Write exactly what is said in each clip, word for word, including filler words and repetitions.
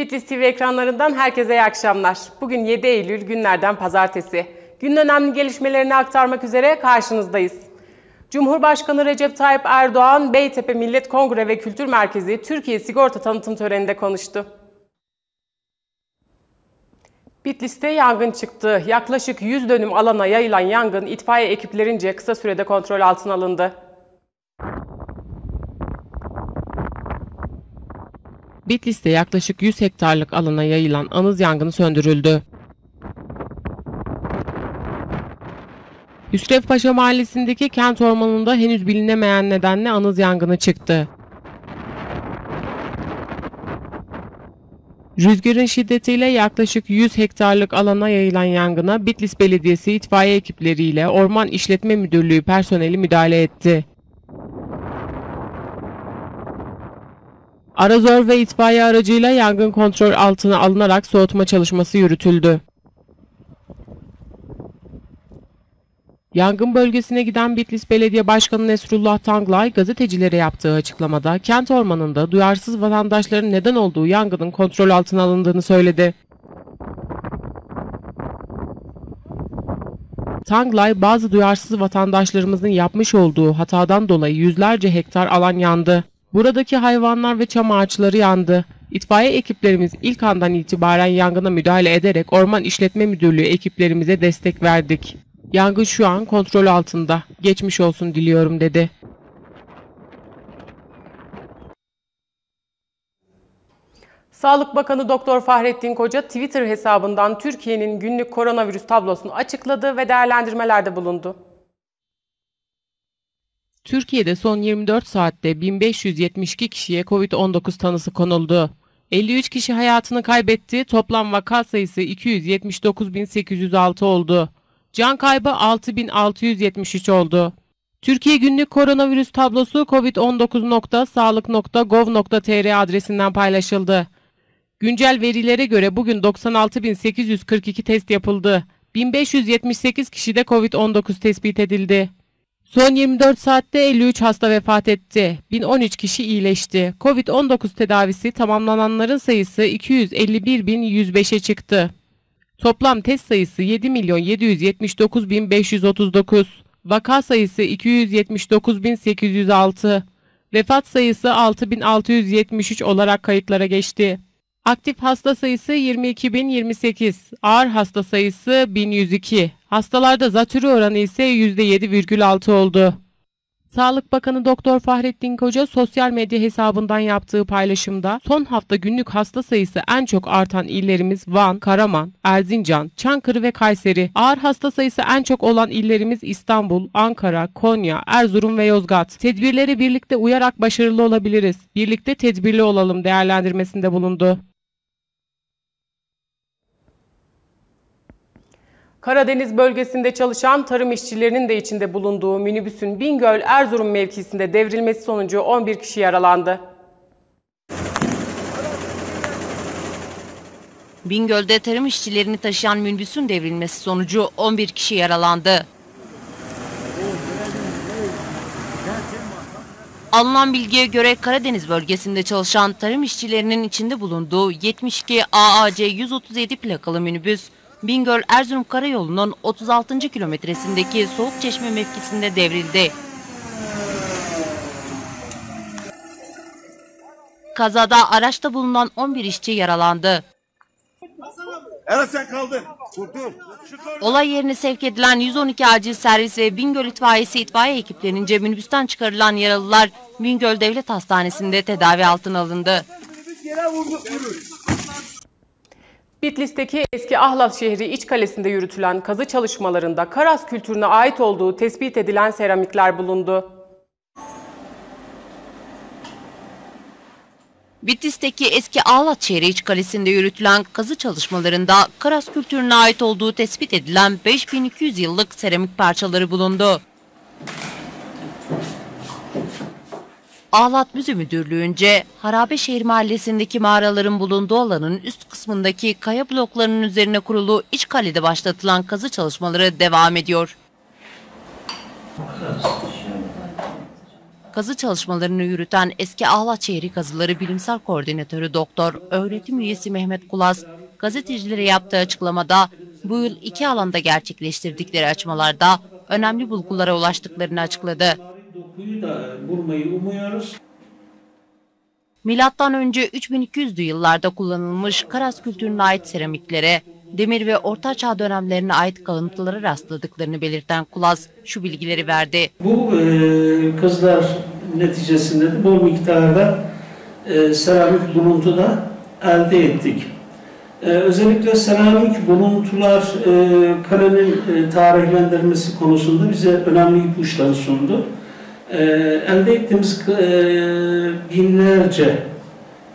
Bitlis T V ekranlarından herkese iyi akşamlar. Bugün yedi Eylül, günlerden pazartesi. Günün önemli gelişmelerini aktarmak üzere karşınızdayız. Cumhurbaşkanı Recep Tayyip Erdoğan, Beytepe Millet Kongre ve Kültür Merkezi Türkiye Sigorta tanıtım töreninde konuştu. Bitlis'te yangın çıktı. Yaklaşık yüz dönüm alana yayılan yangın itfaiye ekiplerince kısa sürede kontrol altına alındı. Bitlis'te yaklaşık yüz hektarlık alana yayılan anız yangını söndürüldü. Hüsrevpaşa Mahallesi'ndeki kent ormanında henüz bilinemeyen nedenle anız yangını çıktı. Rüzgarın şiddetiyle yaklaşık yüz hektarlık alana yayılan yangına Bitlis Belediyesi itfaiye ekipleriyle Orman İşletme Müdürlüğü personeli müdahale etti. Arazör ve itfaiye aracıyla yangın kontrol altına alınarak soğutma çalışması yürütüldü. Yangın bölgesine giden Bitlis Belediye Başkanı Nesrullah Tanglay gazetecilere yaptığı açıklamada kent ormanında duyarsız vatandaşların neden olduğu yangının kontrol altına alındığını söyledi. Tanglay bazı duyarsız vatandaşlarımızın yapmış olduğu hatadan dolayı yüzlerce hektar alan yandı. Buradaki hayvanlar ve çam ağaçları yandı. İtfaiye ekiplerimiz ilk andan itibaren yangına müdahale ederek Orman İşletme Müdürlüğü ekiplerimize destek verdik. Yangın şu an kontrol altında. Geçmiş olsun diliyorum dedi. Sağlık Bakanı Doktor Fahrettin Koca Twitter hesabından Türkiye'nin günlük koronavirüs tablosunu açıkladı ve değerlendirmelerde bulundu. Türkiye'de son yirmi dört saatte bin beş yüz yetmiş iki kişiye Covid on dokuz tanısı konuldu. elli üç kişi hayatını kaybetti, toplam vaka sayısı iki yüz yetmiş dokuz bin sekiz yüz altı oldu. Can kaybı altı bin altı yüz yetmiş üç oldu. Türkiye günlük koronavirüs tablosu covid on dokuz nokta sağlık nokta gov nokta tr adresinden paylaşıldı. Güncel verilere göre bugün doksan altı bin sekiz yüz kırk iki test yapıldı. bin beş yüz yetmiş sekiz kişide Covid on dokuz tespit edildi. Son yirmi dört saatte elli üç hasta vefat etti. bin on üç kişi iyileşti. Covid on dokuz tedavisi tamamlananların sayısı iki yüz elli bir bin yüz beşe çıktı. Toplam test sayısı yedi milyon yedi yüz yetmiş dokuz bin beş yüz otuz dokuz, vaka sayısı iki yüz yetmiş dokuz bin sekiz yüz altı, vefat sayısı altı bin altı yüz yetmiş üç olarak kayıtlara geçti. Aktif hasta sayısı yirmi iki bin yirmi sekiz, ağır hasta sayısı bin yüz iki, hastalarda zatürre oranı ise yüzde yedi virgül altı oldu. Sağlık Bakanı Doktor Fahrettin Koca sosyal medya hesabından yaptığı paylaşımda son hafta günlük hasta sayısı en çok artan illerimiz Van, Karaman, Erzincan, Çankırı ve Kayseri. Ağır hasta sayısı en çok olan illerimiz İstanbul, Ankara, Konya, Erzurum ve Yozgat. Tedbirlere birlikte uyarak başarılı olabiliriz. Birlikte tedbirli olalım değerlendirmesinde bulundu. Karadeniz bölgesinde çalışan tarım işçilerinin de içinde bulunduğu minibüsün Bingöl-Erzurum mevkisinde devrilmesi sonucu on bir kişi yaralandı. Bingöl'de tarım işçilerini taşıyan minibüsün devrilmesi sonucu on bir kişi yaralandı. Alınan bilgiye göre Karadeniz bölgesinde çalışan tarım işçilerinin içinde bulunduğu yetmiş iki A A C yüz otuz yedi plakalı minibüs, Bingöl-Erzurum Karayolu'nun otuz altıncı kilometresindeki Soğukçeşme mevkisinde devrildi. Kazada araçta bulunan on bir işçi yaralandı. Olay yerine sevk edilen yüz on iki acil servis ve Bingöl İtfaiyesi itfaiye ekiplerince minibüsten çıkarılan yaralılar Bingöl Devlet Hastanesi'nde tedavi altına alındı. Bitlis'teki eski Ahlat şehri iç kalesinde yürütülen kazı çalışmalarında Karas kültürüne ait olduğu tespit edilen seramikler bulundu. Bitlis'teki eski Ahlat şehri iç kalesinde yürütülen kazı çalışmalarında Karas kültürüne ait olduğu tespit edilen beş bin iki yüz yıllık seramik parçaları bulundu. Ahlat Müze Müdürlüğü'nce Harabişehir Mahallesi'ndeki mağaraların bulunduğu alanın üst kısmındaki kaya bloklarının üzerine kurulu iç kalede başlatılan kazı çalışmaları devam ediyor. Kazı çalışmalarını yürüten eski Ahlatçehir Kazıları Bilimsel Koordinatörü Doktor Öğretim Üyesi Mehmet Kulaz, gazetecilere yaptığı açıklamada bu yıl iki alanda gerçekleştirdikleri açmalarda önemli bulgulara ulaştıklarını açıkladı. Dokuyu da vurmayı umuyoruz. Milattan önce üç bin iki yüzlü yıllarda kullanılmış Karas kültürüne ait seramiklere, demir ve orta çağ dönemlerine ait kalıntılara rastladıklarını belirten Kulaz şu bilgileri verdi. Bu e, kazılar neticesinde de bol miktarda e, seramik buluntu da elde ettik. E, özellikle seramik buluntular e, kalenin e, tarihlendirmesi konusunda bize önemli ipuçları sundu. E, elde ettiğimiz e, binlerce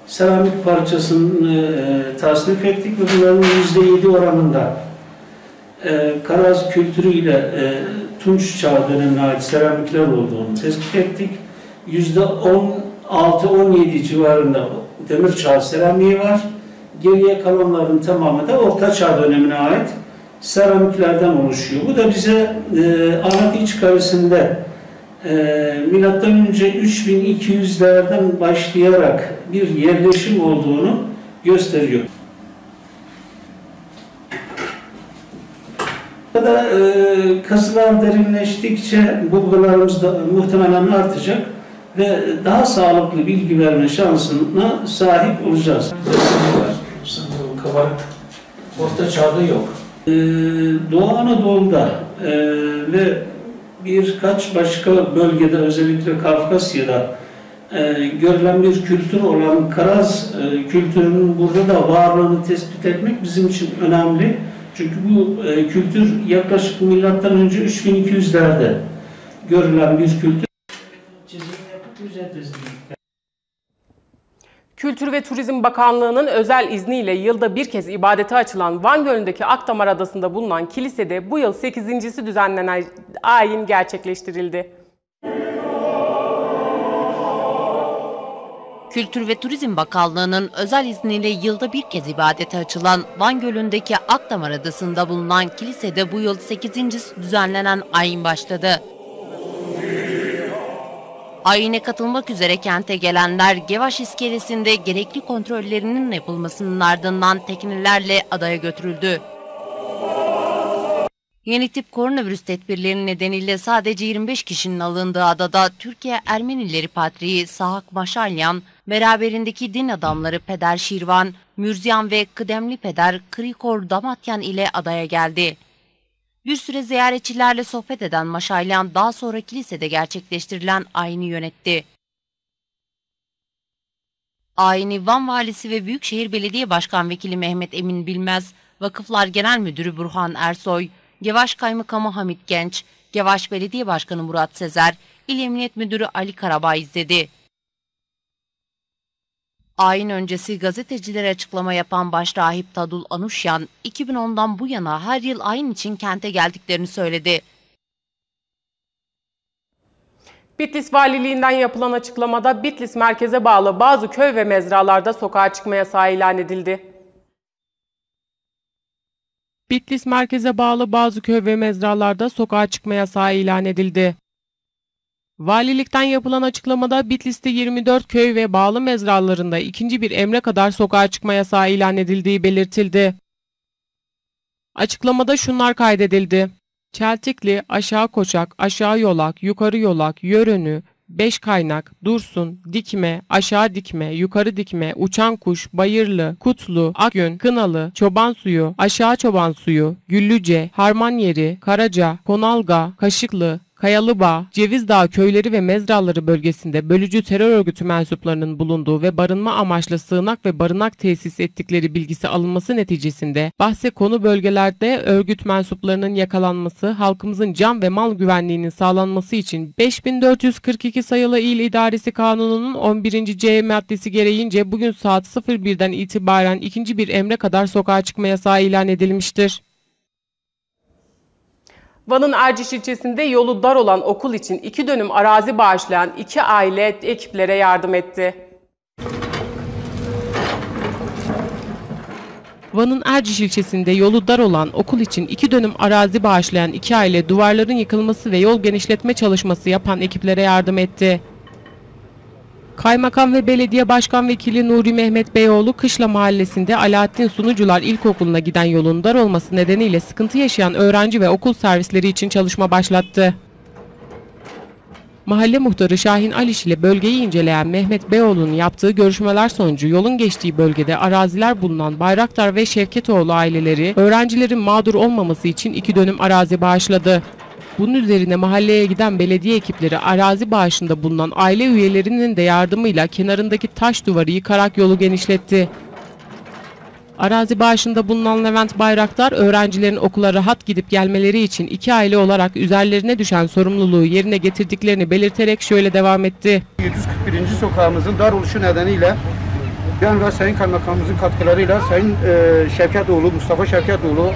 seramik parçasını e, tasnif ettik ve bunların yüzde yedi oranında e, Karaz kültürüyle e, Tunç Çağı dönemine ait seramikler olduğunu tespit ettik. yüzde on altı on yedi civarında Demir Çağı seramiği var. Geriye kalanların tamamı da Orta Çağ dönemine ait seramiklerden oluşuyor. Bu da bize e, Ahlat İç Kalesi'nde Ee, milattan önce üç bin iki yüzlerden başlayarak bir yerleşim olduğunu gösteriyor. Burada e, kazılar derinleştikçe bulgularımız da muhtemelen artacak ve daha sağlıklı bilgi verme şansına sahip olacağız. Sanırım kabarık Orta Çağ'da yok. Ee, Doğu Anadolu'da e, ve birkaç başka bölgede, özellikle Kafkasya'da e, görülen bir kültür olan Karaz e, kültürünün burada da varlığını tespit etmek bizim için önemli. Çünkü bu e, kültür yaklaşık milattan önce üç bin iki yüzlerde görülen bir kültür. Kültür ve Turizm Bakanlığı'nın özel izniyle yılda bir kez ibadete açılan Van Gölü'ndeki Akdamar Adası'nda bulunan kilisede bu yıl sekizincisi düzenlenen ayin gerçekleştirildi. Kültür ve Turizm Bakanlığı'nın özel izniyle yılda bir kez ibadete açılan Van Gölü'ndeki Akdamar Adası'nda bulunan kilisede bu yıl sekizincisi düzenlenen ayin başladı. Ayine katılmak üzere kente gelenler Gevaş iskelesinde gerekli kontrollerinin yapılmasının ardından teknelerle adaya götürüldü. Yeni tip koronavirüs tedbirleri nedeniyle sadece yirmi beş kişinin alındığı adada Türkiye Ermenileri Patriği Sahak Maşalyan, beraberindeki din adamları Peder Şirvan, Mürziyan ve kıdemli Peder Krikor Damatyan ile adaya geldi. Bir süre ziyaretçilerle sohbet eden Maşalyan daha sonra kilisede gerçekleştirilen ayini yönetti. Ayini Van Valisi ve Büyükşehir Belediye Başkan Vekili Mehmet Emin Bilmez, Vakıflar Genel Müdürü Burhan Ersoy, Gevaş Kaymakamı Hamit Genç, Gevaş Belediye Başkanı Murat Sezer, İl Emniyet Müdürü Ali Karabay izledi. Ayin öncesi gazetecilere açıklama yapan Başrahip Tadul Anuşyan, iki bin ondan bu yana her yıl ayin için kente geldiklerini söyledi. Bitlis Valiliğinden yapılan açıklamada Bitlis merkeze bağlı bazı köy ve mezralarda sokağa çıkma yasağı ilan edildi. Bitlis merkeze bağlı bazı köy ve mezralarda sokağa çıkma yasağı ilan edildi. Valilikten yapılan açıklamada Bitlis'te yirmi dört köy ve bağlı mezralarında ikinci bir emre kadar sokağa çıkma yasağı ilan edildiği belirtildi. Açıklamada şunlar kaydedildi. Çeltikli, Aşağı Koçak, Aşağı Yolak, Yukarı Yolak, Yörönü, Beş Kaynak, Dursun, Dikme, Aşağı Dikme, Yukarı Dikme, Uçan Kuş, Bayırlı, Kutlu, Akgün, Kınalı, Çoban Suyu, Aşağı Çoban Suyu, Güllüce, Harmanyeri, Karaca, Konalga, Kaşıklı, Kayalıbağ, Cevizdağ köyleri ve mezraları bölgesinde bölücü terör örgütü mensuplarının bulunduğu ve barınma amaçlı sığınak ve barınak tesis ettikleri bilgisi alınması neticesinde bahse konu bölgelerde örgüt mensuplarının yakalanması, halkımızın can ve mal güvenliğinin sağlanması için beş bin dört yüz kırk iki sayılı İl İdaresi Kanunu'nun on birinci C maddesi gereğince bugün saat sıfır birden itibaren ikinci bir emre kadar sokağa çıkma yasağı ilan edilmiştir. Van'ın Erciş ilçesinde yolu dar olan okul için iki dönüm arazi bağışlayan iki aile ekiplere yardım etti. Van'ın Erciş ilçesinde yolu dar olan okul için iki dönüm arazi bağışlayan iki aile duvarların yıkılması ve yol genişletme çalışması yapan ekiplere yardım etti. Kaymakam ve Belediye Başkan Vekili Nuri Mehmet Beyoğlu, Kışla Mahallesi'nde Alaaddin Sunucular İlkokulu'na giden yolun dar olması nedeniyle sıkıntı yaşayan öğrenci ve okul servisleri için çalışma başlattı. Mahalle muhtarı Şahin Aliş ile bölgeyi inceleyen Mehmet Beyoğlu'nun yaptığı görüşmeler sonucu yolun geçtiği bölgede araziler bulunan Bayraktar ve Şevketoğlu aileleri öğrencilerin mağdur olmaması için iki dönüm arazi bağışladı. Bunun üzerine mahalleye giden belediye ekipleri arazi bağışında bulunan aile üyelerinin de yardımıyla kenarındaki taş duvarı yıkarak yolu genişletti. Arazi bağışında bulunan Levent Bayraktar, öğrencilerin okula rahat gidip gelmeleri için iki aile olarak üzerlerine düşen sorumluluğu yerine getirdiklerini belirterek şöyle devam etti. yedi yüz kırk birinci sokağımızın dar oluşu nedeniyle ben ve Sayın Kaymakamımızın katkılarıyla Sayın Şevketoğlu, Mustafa Şevketoğlu,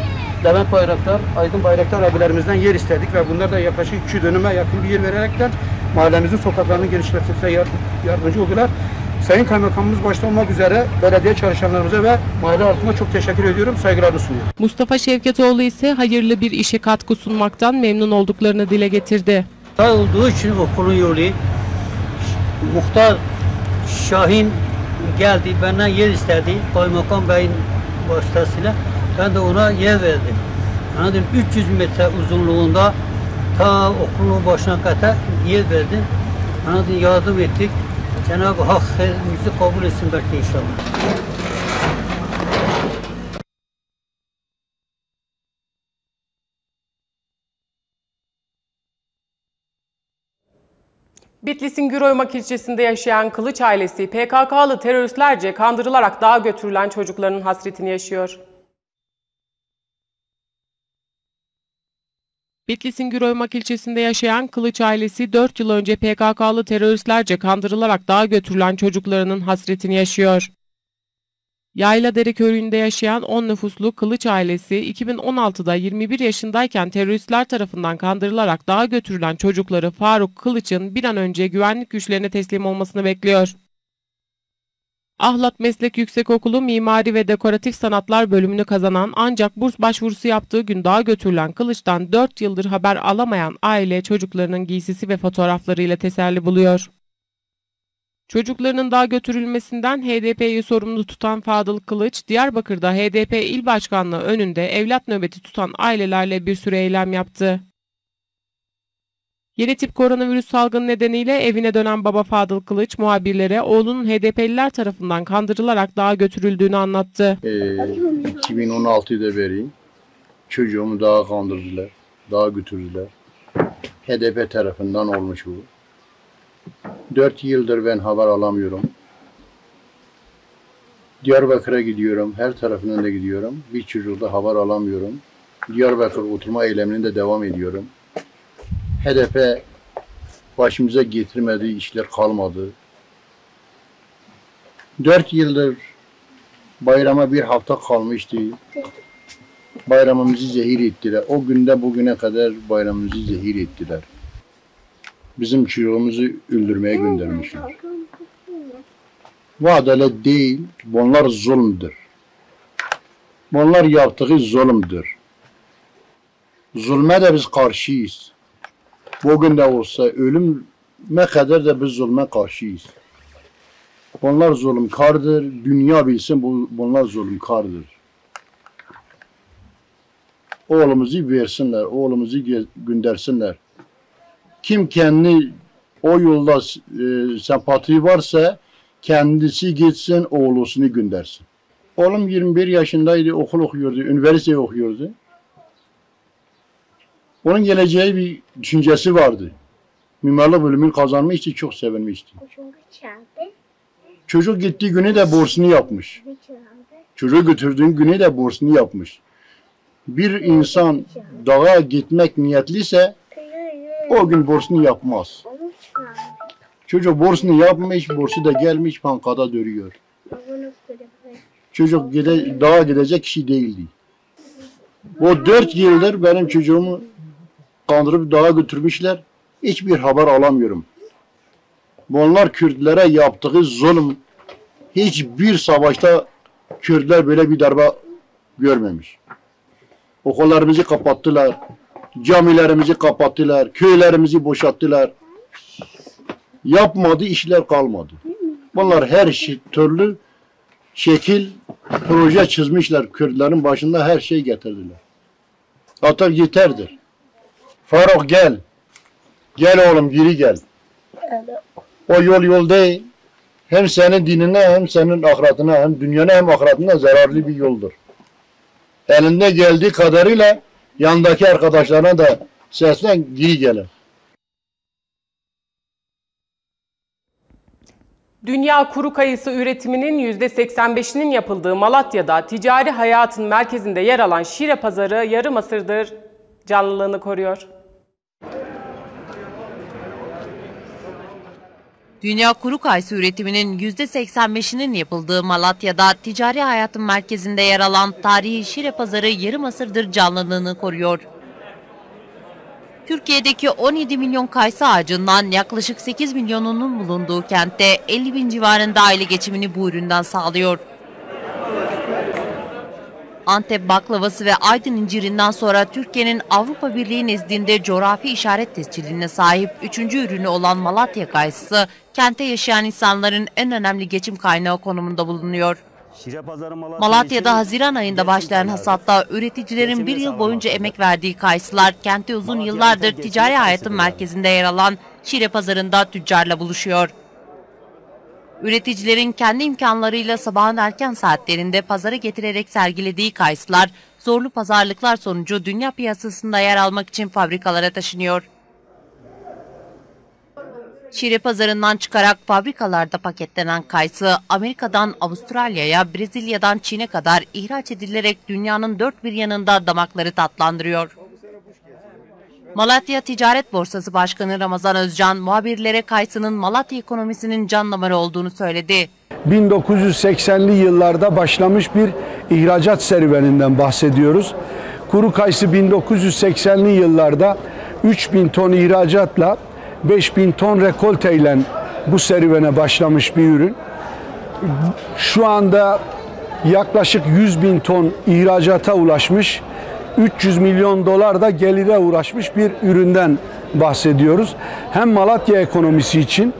Levent Bayraktar, Aydın Bayraktar abilerimizden yer istedik ve bunlar da yaklaşık iki dönüme yakın bir yer vererekten mahallemizin sokaklarını genişletmekte yardımcı oldular. Sayın Kaymakamımız başta olmak üzere belediye çalışanlarımıza ve mahalle halkına çok teşekkür ediyorum, saygılarımı sunuyorum. Mustafa Şevketoğlu ise hayırlı bir işe katkı sunmaktan memnun olduklarını dile getirdi. Daha olduğu için okulun yolu, muhtar Şahin geldi, benden yer istedi, Kaymakam Bey'in vasıtasıyla ben de ona yer verdim. Anladım, üç yüz metre uzunluğunda ta okulun başına kadar yer verdim. Anladım, yardım ettik. Cenab-ı Hak bizi kabul etsin belki inşallah. Bitlis'in Güroymak ilçesinde yaşayan Kılıç ailesi P K K'lı teröristlerce kandırılarak dağa götürülen çocuklarının hasretini yaşıyor. Bitlis'in Güroymak ilçesinde yaşayan Kılıç ailesi dört yıl önce P K K'lı teröristlerce kandırılarak dağa götürülen çocuklarının hasretini yaşıyor. Yayladere köyünde yaşayan on nüfuslu Kılıç ailesi iki bin on altıda yirmi bir yaşındayken teröristler tarafından kandırılarak dağa götürülen çocukları Faruk Kılıç'ın bir an önce güvenlik güçlerine teslim olmasını bekliyor. Ahlat Meslek Yüksekokulu Mimari ve Dekoratif Sanatlar bölümünü kazanan ancak burs başvurusu yaptığı gün dağa götürülen Kılıç'tan dört yıldır haber alamayan aile çocuklarının giysisi ve fotoğraflarıyla teselli buluyor. Çocuklarının dağa götürülmesinden H D P'yi sorumlu tutan Fadıl Kılıç, Diyarbakır'da H D P İl Başkanlığı önünde evlat nöbeti tutan ailelerle bir süre eylem yaptı. Yeni tip koronavirüs salgını nedeniyle evine dönen baba Fadıl Kılıç muhabirlere oğlunun H D P'liler tarafından kandırılarak dağa götürüldüğünü anlattı. Ee, iki bin on altıda beri çocuğumu dağa kandırdılar, dağa götürdüler. H D P tarafından olmuş bu. Dört yıldır ben haber alamıyorum. Diyarbakır'a gidiyorum, her tarafından da gidiyorum. Bir çocukta haber alamıyorum. Diyarbakır oturma eylemine de devam ediyorum. H D P başımıza getirmediği işler kalmadı. Dört yıldır bayrama bir hafta kalmıştı. Bayramımızı zehir ettiler. O günde bugüne kadar bayramımızı zehir ettiler. Bizim çocuğumuzu öldürmeye göndermişler. Bu adalet değil, bunlar zulümdür. Bunlar yaptığı zulümdür. Zulme de biz karşıyız. Bugün de olsa ölüme kadar da biz zulme karşıyız. Bunlar zulümkardır. Dünya bilsin bu, bunlar zulümkardır. Oğlumuzu versinler, oğlumuzu göndersinler. Kim kendi o yolda e, sempati varsa kendisi gitsin, oğlusunu göndersin. Oğlum yirmi bir yaşındaydı, okul okuyordu, üniversite okuyordu. Onun geleceği bir düşüncesi vardı. Mimarlık bölümünü kazanmıştı, çok sevinmişti. Çocuk gittiği günü de borsunu yapmış. Çocuğu götürdüğün günü de borsunu yapmış. Bir insan dağa gitmek niyetliyse o gün borsunu yapmaz. Çocuk borsunu yapmış, borsu da gelmiş, bankada duruyor. Çocuk gide, dağa gidecek kişi değildi. O dört yıldır benim çocuğumu kandırıp dağa götürmüşler. Hiçbir haber alamıyorum. Bunlar Kürtlere yaptığı zulüm. Hiçbir savaşta Kürtler böyle bir darbe görmemiş. Okullarımızı kapattılar. Camilerimizi kapattılar. Köylerimizi boşalttılar. Yapmadı, işler kalmadı. Bunlar her şey, türlü şekil proje çizmişler. Kürtlerin başında her şey getirdiler. Hatta yeterdir. Faruk gel. Gel oğlum geri gel. O yol yol değil. Hem senin dinine hem senin ahiretine hem dünyana hem ahiretine zararlı bir yoldur. Elinde geldiği kadarıyla yandaki arkadaşlarına da seslen geri gelin. Dünya kuru kayısı üretiminin yüzde seksen beşinin yapıldığı Malatya'da ticari hayatın merkezinde yer alan Şire Pazarı yarım asırdır canlılığını koruyor. Dünya kuru kayısı üretiminin yüzde seksen beşinin yapıldığı Malatya'da ticari hayatın merkezinde yer alan tarihi Şire Pazarı yarım asırdır canlılığını koruyor. Türkiye'deki on yedi milyon kayısı ağacından yaklaşık sekiz milyonunun bulunduğu kentte elli bin civarında aile geçimini bu üründen sağlıyor. Antep baklavası ve Aydın incirinden sonra Türkiye'nin Avrupa Birliği nezdinde coğrafi işaret tescilline sahip üçüncü ürünü olan Malatya kayısısı, kentte yaşayan insanların en önemli geçim kaynağı konumunda bulunuyor. Malatya'da Haziran ayında başlayan hasatta üreticilerin bir yıl boyunca emek verdiği kayısılar, kentte uzun yıllardır ticari hayatın merkezinde yer alan Şire Pazarı'nda tüccarla buluşuyor. Üreticilerin kendi imkanlarıyla sabahın erken saatlerinde pazara getirerek sergilediği kayısılar, zorlu pazarlıklar sonucu dünya piyasasında yer almak için fabrikalara taşınıyor. Şire Pazarı'ndan çıkarak fabrikalarda paketlenen kayısı, Amerika'dan Avustralya'ya, Brezilya'dan Çin'e kadar ihraç edilerek dünyanın dört bir yanında damakları tatlandırıyor. Malatya Ticaret Borsası Başkanı Ramazan Özcan, muhabirlere kayısının Malatya ekonomisinin can damarı olduğunu söyledi. bin dokuz yüz seksenli yıllarda başlamış bir ihracat serüveninden bahsediyoruz. Kuru kayısı bin dokuz yüz seksenli yıllarda üç bin ton ihracatla beş bin ton rekolteyle bu serüvene başlamış bir ürün. Şu anda yaklaşık yüz bin ton ihracata ulaşmış, üç yüz milyon dolar da gelire ulaşmış bir üründen bahsediyoruz. Hem Malatya ekonomisi için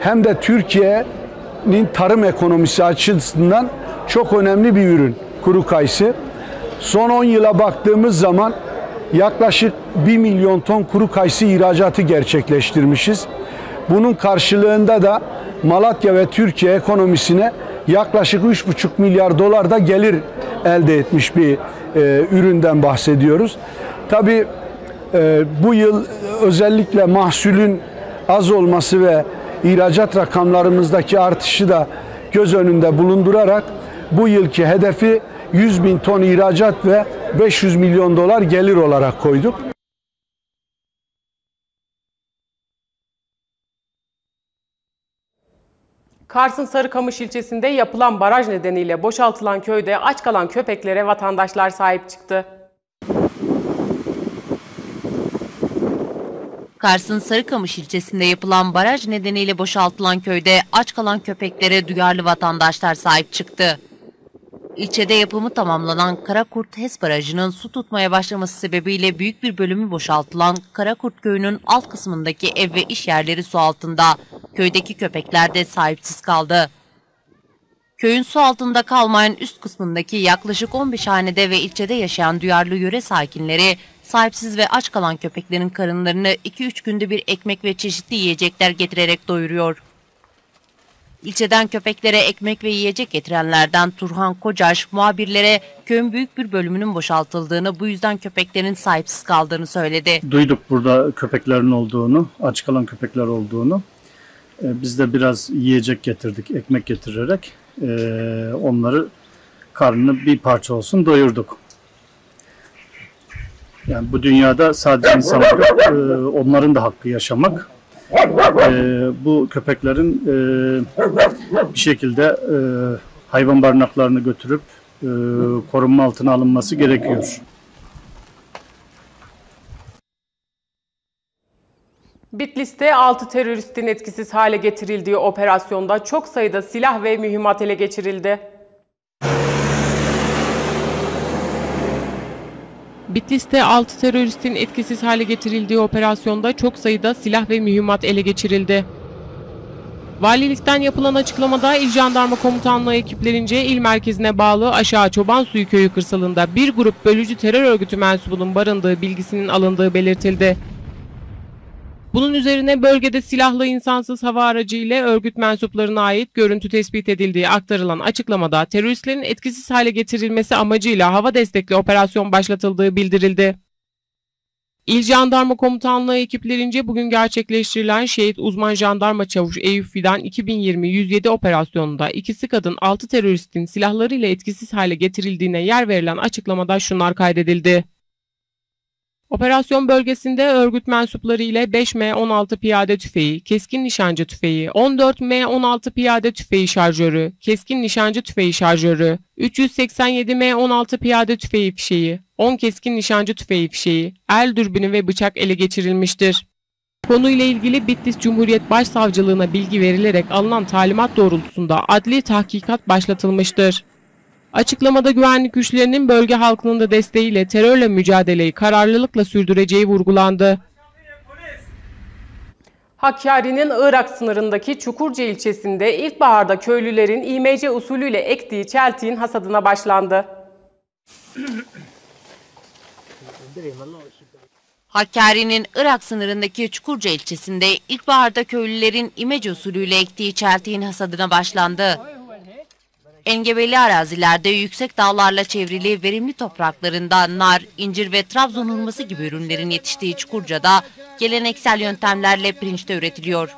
hem de Türkiye'nin tarım ekonomisi açısından çok önemli bir ürün kuru kayısı. Son on yıla baktığımız zaman yaklaşık bir milyon ton kuru kayısı ihracatı gerçekleştirmişiz. Bunun karşılığında da Malatya ve Türkiye ekonomisine yaklaşık üç buçuk milyar dolar da gelir elde etmiş bir e, üründen bahsediyoruz. Tabii e, bu yıl özellikle mahsulün az olması ve ihracat rakamlarımızdaki artışı da göz önünde bulundurarak bu yılki hedefi yüz bin ton ihracat ve beş yüz milyon dolar gelir olarak koyduk. Kars'ın Sarıkamış ilçesinde yapılan baraj nedeniyle boşaltılan köyde aç kalan köpeklere vatandaşlar sahip çıktı. Kars'ın Sarıkamış ilçesinde yapılan baraj nedeniyle boşaltılan köyde aç kalan köpeklere duyarlı vatandaşlar sahip çıktı. İlçede yapımı tamamlanan Karakurt-Hes Barajı'nın su tutmaya başlaması sebebiyle büyük bir bölümü boşaltılan Karakurt köyünün alt kısmındaki ev ve iş yerleri su altında. Köydeki köpekler de sahipsiz kaldı. Köyün su altında kalmayan üst kısmındaki yaklaşık on beş hanede ve ilçede yaşayan duyarlı yöre sakinleri sahipsiz ve aç kalan köpeklerin karınlarını iki üç günde bir ekmek ve çeşitli yiyecekler getirerek doyuruyor. İlçeden köpeklere ekmek ve yiyecek getirenlerden Turhan Kocaş, muhabirlere köyün büyük bir bölümünün boşaltıldığını, bu yüzden köpeklerin sahipsiz kaldığını söyledi. Duyduk burada köpeklerin olduğunu, aç kalan köpekler olduğunu. Ee, biz de biraz yiyecek getirdik, ekmek getirerek ee, onları karnını bir parça olsun doyurduk. Yani bu dünyada sadece insanlar, e, onların da hakkı yaşamak. Ee, bu köpeklerin e, bir şekilde e, hayvan barınaklarını götürüp e, korunma altına alınması gerekiyor. Bitlis'te altı teröristin etkisiz hale getirildiği operasyonda çok sayıda silah ve mühimmat ele geçirildi. Bitlis'te altı teröristin etkisiz hale getirildiği operasyonda çok sayıda silah ve mühimmat ele geçirildi. Valilikten yapılan açıklamada İl Jandarma Komutanlığı ekiplerince il merkezine bağlı Aşağı Çobansuyu Köyü kırsalında bir grup bölücü terör örgütü mensubunun barındığı bilgisinin alındığı belirtildi. Bunun üzerine bölgede silahlı insansız hava aracı ile örgüt mensuplarına ait görüntü tespit edildiği aktarılan açıklamada teröristlerin etkisiz hale getirilmesi amacıyla hava destekli operasyon başlatıldığı bildirildi. İl Jandarma Komutanlığı ekiplerince bugün gerçekleştirilen Şehit Uzman Jandarma Çavuş Eyüp Fidan iki bin yirmi yüz yedi operasyonunda ikisi kadın altı teröristin silahlarıyla etkisiz hale getirildiğine yer verilen açıklamada şunlar kaydedildi. Operasyon bölgesinde örgüt mensupları ile beş M on altı piyade tüfeği, keskin nişancı tüfeği, on dört M on altı piyade tüfeği şarjörü, keskin nişancı tüfeği şarjörü, üç yüz seksen yedi M on altı piyade tüfeği fişeği, on keskin nişancı tüfeği fişeği, el dürbünü ve bıçak ele geçirilmiştir. Konuyla ilgili Bitlis Cumhuriyet Başsavcılığına bilgi verilerek alınan talimat doğrultusunda adli tahkikat başlatılmıştır. Açıklamada güvenlik güçlerinin bölge halkının da desteğiyle terörle mücadeleyi kararlılıkla sürdüreceği vurgulandı. Hakkari'nin Irak sınırındaki Çukurca ilçesinde ilkbaharda köylülerin İ M C usulüyle ektiği çeltiğin hasadına başlandı. Hakkari'nin Irak sınırındaki Çukurca ilçesinde ilkbaharda köylülerin İ M C usulüyle ektiği çeltiğin hasadına başlandı. Engebeli arazilerde yüksek dağlarla çevrili verimli topraklarında nar, incir ve Trabzon hurması gibi ürünlerin yetiştiği Çukurca'da geleneksel yöntemlerle pirinçte üretiliyor.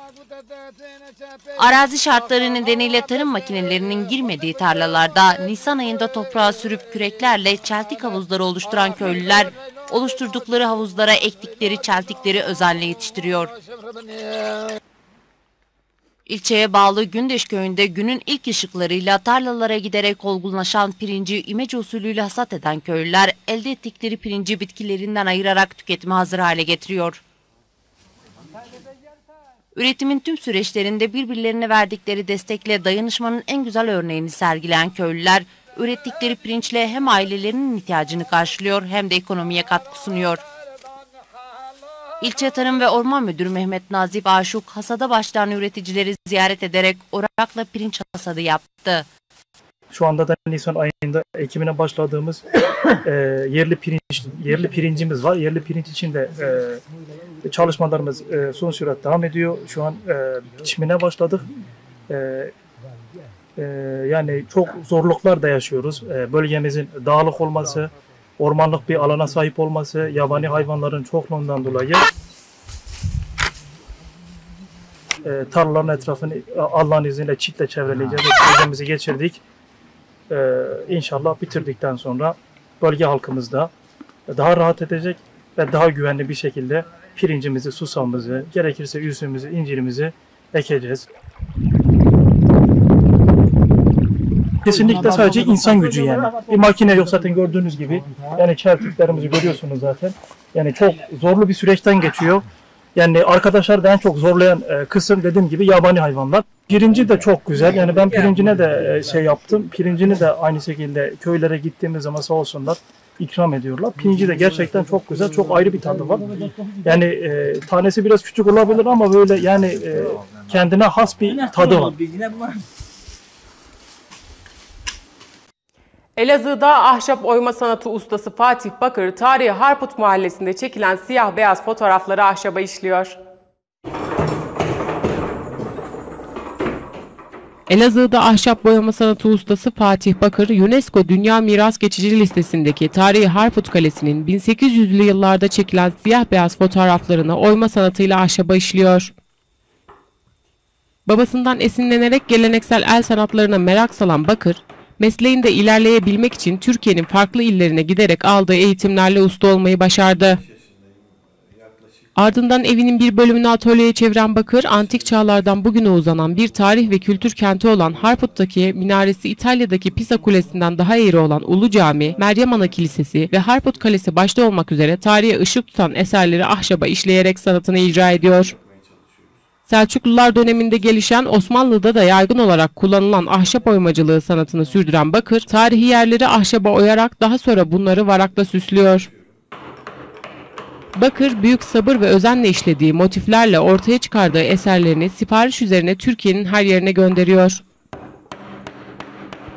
Arazi şartları nedeniyle tarım makinelerinin girmediği tarlalarda Nisan ayında toprağa sürüp küreklerle çeltik havuzları oluşturan köylüler oluşturdukları havuzlara ektikleri çeltikleri özenle yetiştiriyor. İlçeye bağlı Gündeş köyünde günün ilk ışıklarıyla tarlalara giderek olgunlaşan pirinci imece usulüyle hasat eden köylüler elde ettikleri pirinci bitkilerinden ayırarak tüketime hazır hale getiriyor. Üretimin tüm süreçlerinde birbirlerine verdikleri destekle dayanışmanın en güzel örneğini sergileyen köylüler ürettikleri pirinçle hem ailelerinin ihtiyacını karşılıyor hem de ekonomiye katkı sunuyor. İlçe Tarım ve Orman Müdürü Mehmet Nazif Aşuk hasada başlayan üreticileri ziyaret ederek orakla pirinç hasadı yaptı. Şu anda da Nisan ayında ekimine başladığımız e, yerli pirinç yerli pirincimiz var. Yerli pirinç için de e, çalışmalarımız e, son sürat devam ediyor. Şu an e, biçimine başladık. E, e, yani çok zorluklar da yaşıyoruz. E, bölgemizin dağlık olması, ormanlık bir alana sahip olması, yabani hayvanların çokluğundan dolayı e, tarlaların etrafını Allah'ın izniyle çitle çevreleyeceğiz. Sözümüzü geçirdik. E, İnşallah bitirdikten sonra bölge halkımız da daha rahat edecek ve daha güvenli bir şekilde pirincimizi, susamımızı, gerekirse üzümümüzü, incirimizi ekeceğiz. Kesinlikle sadece insan gücü yani. Bir makine yok zaten gördüğünüz gibi. Yani çeltiklerimizi görüyorsunuz zaten. Yani çok zorlu bir süreçten geçiyor. Yani arkadaşlar da en çok zorlayan kısım dediğim gibi yabani hayvanlar. Pirinci de çok güzel. Yani ben pirincine de şey yaptım. Pirincini de aynı şekilde köylere gittiğimiz zaman sağ olsunlar ikram ediyorlar. Pirinci de gerçekten çok güzel. Çok ayrı bir tadı var. Yani e, tanesi biraz küçük olabilir ama böyle yani e, kendine has bir tadı var. Elazığ'da ahşap oyma sanatı ustası Fatih Bakır, tarihi Harput mahallesinde çekilen siyah beyaz fotoğrafları ahşaba işliyor. Elazığ'da ahşap boyama sanatı ustası Fatih Bakır, UNESCO Dünya Miras Geçici Listesi'ndeki tarihi Harput Kalesi'nin bin sekiz yüzlü yıllarda çekilen siyah beyaz fotoğraflarını oyma sanatıyla ahşaba işliyor. Babasından esinlenerek geleneksel el sanatlarına merak salan Bakır, mesleğinde ilerleyebilmek için Türkiye'nin farklı illerine giderek aldığı eğitimlerle usta olmayı başardı. Ardından evinin bir bölümünü atölyeye çeviren Bakır, antik çağlardan bugüne uzanan bir tarih ve kültür kenti olan Harput'taki minaresi İtalya'daki Pisa Kulesi'nden daha eğri olan Ulu Cami, Meryem Ana Kilisesi ve Harput Kalesi başta olmak üzere tarihe ışık tutan eserleri ahşaba işleyerek sanatını icra ediyor. Selçuklular döneminde gelişen, Osmanlı'da da yaygın olarak kullanılan ahşap oymacılığı sanatını sürdüren Bakır, tarihi yerleri ahşaba oyarak daha sonra bunları varakla süslüyor. Bakır, büyük sabır ve özenle işlediği motiflerle ortaya çıkardığı eserlerini sipariş üzerine Türkiye'nin her yerine gönderiyor.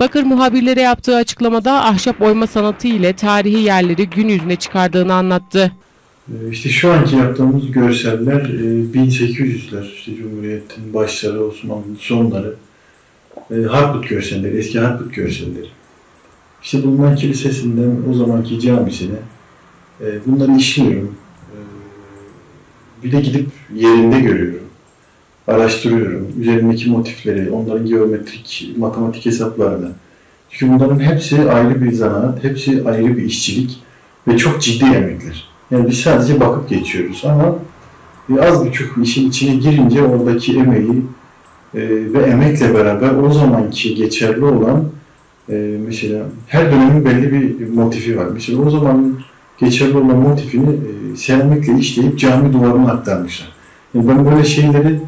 Bakır, muhabirlere yaptığı açıklamada ahşap oyma sanatı ile tarihi yerleri gün yüzüne çıkardığını anlattı. İşte şu anki yaptığımız görseller bin sekiz yüzler, işte Cumhuriyet'in başları, Osmanlı'nın sonları, Harput görselleri, eski Harput görselleri. İşte bulunan kilisesinden o zamanki camisine bunları işliyorum. Bir de gidip yerinde görüyorum, araştırıyorum. Üzerindeki motifleri, onların geometrik, matematik hesaplarını. Çünkü bunların hepsi ayrı bir zanaat, hepsi ayrı bir işçilik ve çok ciddi emekler. Yani biz sadece bakıp geçiyoruz ama az buçuk işin içine girince oradaki emeği ve emekle beraber o zamanki geçerli olan, mesela her dönemin belli bir motifi var. Mesela o zaman geçerli olan motifini seramikle işleyip cami duvarına aktarmışlar. Yani ben böyle şeyleri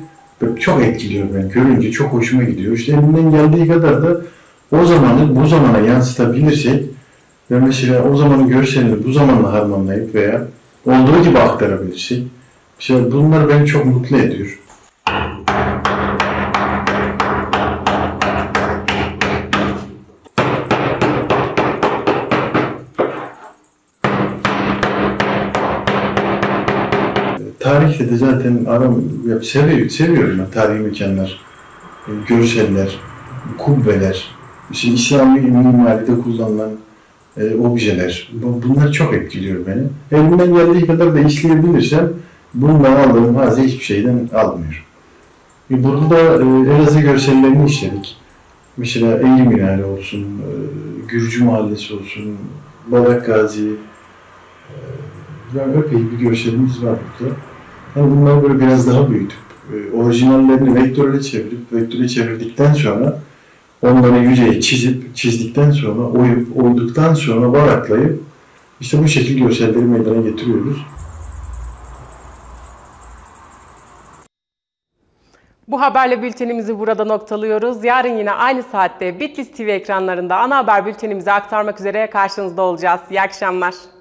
çok etkiliyorum, ben görünce çok hoşuma gidiyor. İşte elimden geldiği kadar da o zamanı bu zamana yansıtabilirsek ve mesela o zamanı görseniz bu zamanla harmanlayıp veya olduğu gibi aktarabilirsek, mesela bunlar beni çok mutlu ediyor. Tarihte de zaten aram, seviyorum, seviyorum ben tarihi mekanlar, görseller, kubbeler, işte İslami mimaride kullanılan e, objeler, bunlar çok etkiliyor beni. Elimden geldiği kadar da işleyebilirsem bundan aldığım hazi hiçbir şeyden almıyorum. E, burada e, Elazığ görsellerini işledik. Mesela Eğri Minare olsun, e, Gürcü Mahallesi olsun, Badak Gazi, epey bir görselimiz var burada. Yani bunları böyle biraz daha büyütüp, orijinallerini vektöre çevirip, vektöre çevirdikten sonra onları yüzeye çizip, çizdikten sonra oyup, oyduktan sonra baraklayıp işte bu şekil görselleri meydana getiriyoruz. Bu haberle bültenimizi burada noktalıyoruz. Yarın yine aynı saatte Bitlis T V ekranlarında ana haber bültenimizi aktarmak üzere karşınızda olacağız. İyi akşamlar.